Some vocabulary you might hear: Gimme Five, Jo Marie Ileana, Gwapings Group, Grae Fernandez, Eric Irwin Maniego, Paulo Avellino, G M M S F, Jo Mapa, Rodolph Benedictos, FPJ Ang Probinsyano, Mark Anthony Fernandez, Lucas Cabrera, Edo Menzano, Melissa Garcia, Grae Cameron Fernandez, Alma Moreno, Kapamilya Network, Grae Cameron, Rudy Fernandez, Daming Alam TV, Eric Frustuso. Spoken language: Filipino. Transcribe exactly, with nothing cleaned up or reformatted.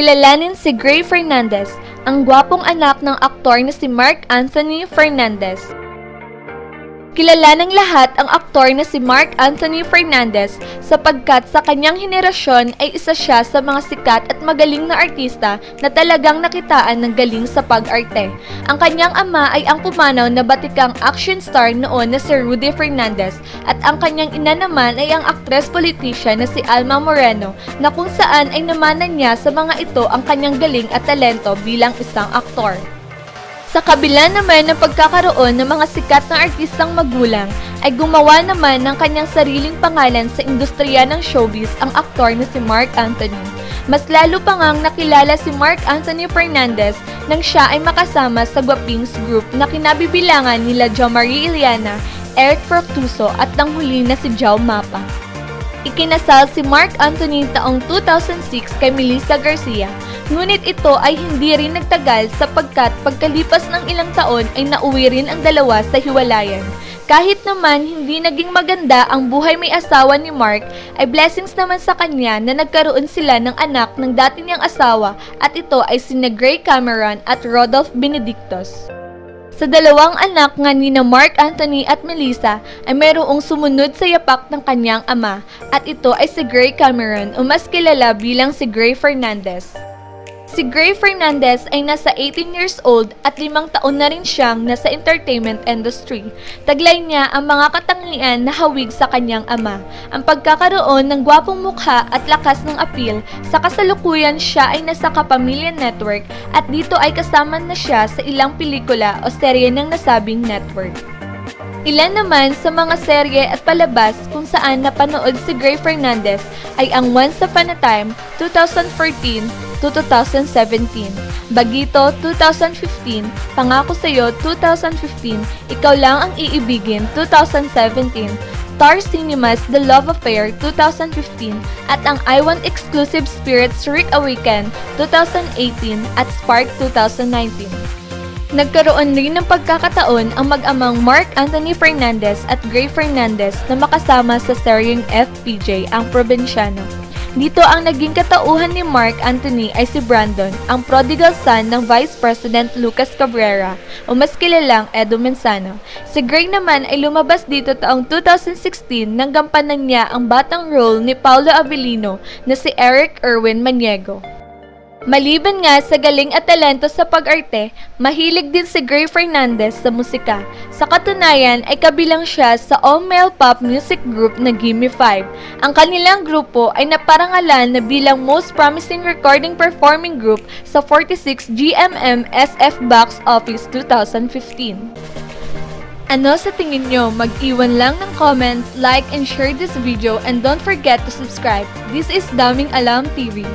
Kilalanin si Grae Fernandez, ang gwapong anak ng aktor na si Mark Anthony Fernandez. Kilala ng lahat ang aktor na si Mark Anthony Fernandez sapagkat sa kanyang henerasyon ay isa siya sa mga sikat at magaling na artista na talagang nakitaan ng galing sa pag-arte. Ang kanyang ama ay ang pumanaw na batikang action star noon na si Rudy Fernandez at ang kanyang ina naman ay ang actress-politician na si Alma Moreno na kung saan ay namanan niya sa mga ito ang kanyang galing at talento bilang isang aktor. Sa kabila naman ng pagkakaroon ng mga sikat na artistang magulang, ay gumawa naman ng kanyang sariling pangalan sa industriya ng showbiz ang aktor na si Mark Anthony. Mas lalo pa ngang nakilala si Mark Anthony Fernandez nang siya ay makasama sa Gwapings Group na kinabibilangan nila Jo Marie Ileana, Eric Frustuso at nang huli na si Jo Mapa. Ikinasal si Mark Anthony taong two thousand six kay Melissa Garcia, ngunit ito ay hindi rin nagtagal sapagkat pagkalipas ng ilang taon ay nauwi rin ang dalawa sa hiwalayan. Kahit naman hindi naging maganda ang buhay may asawa ni Mark, ay blessings naman sa kanya na nagkaroon sila ng anak ng dati niyang asawa at ito ay sina Grae Cameron at Rodolph Benedictos. Sa dalawang anak nga nina Mark Anthony at Melissa ay mayroong sumunod sa yapak ng kanyang ama at ito ay si Grae Cameron o mas kilala bilang si Grae Fernandez. Si Grae Fernandez ay nasa eighteen years old at limang taon na rin siyang nasa entertainment industry. Taglay niya ang mga katangian na hawig sa kanyang ama, ang pagkakaroon ng gwapong mukha at lakas ng appeal. Sa kasalukuyan siya ay nasa Kapamilya Network at dito ay kasama na siya sa ilang pelikula o serye ng nasabing network. Ilan naman sa mga serye at palabas kung saan napanood si Grae Fernandez ay ang Once Upon a Time, twenty fourteen to twenty seventeen, Bagito twenty fifteen, Pangako Sa'yo twenty fifteen, Ikaw Lang Ang Iibigin twenty seventeen, Star Cinemas The Love Affair twenty fifteen, at ang I Want Exclusive Spirits Rick Awaken twenty eighteen at Spark twenty nineteen. Nagkaroon rin ng pagkakataon ang mag-amang Mark Anthony Fernandez at Grae Fernandez na makasama sa seryeng F P J Ang Probinsyano. Dito ang naging katauhan ni Mark Anthony ay si Brandon, ang prodigal son ng Vice President Lucas Cabrera o mas kilalang Edo Menzano. Si Grae naman ay lumabas dito taong two thousand sixteen nang gampanan niya ang batang role ni Paulo Avellino na si Eric Irwin Maniego. Maliban nga sa galing at talento sa pag-arte, mahilig din si Grae Fernandez sa musika. Sa katunayan ay kabilang siya sa all-male pop music group na Gimme Five. Ang kanilang grupo ay naparangalan na bilang Most Promising Recording Performing Group sa forty-six G M M S F Box Office two thousand fifteen. Ano sa tingin nyo? Mag-iwan lang ng comment, like, and share this video and don't forget to subscribe. This is Daming Alam T V.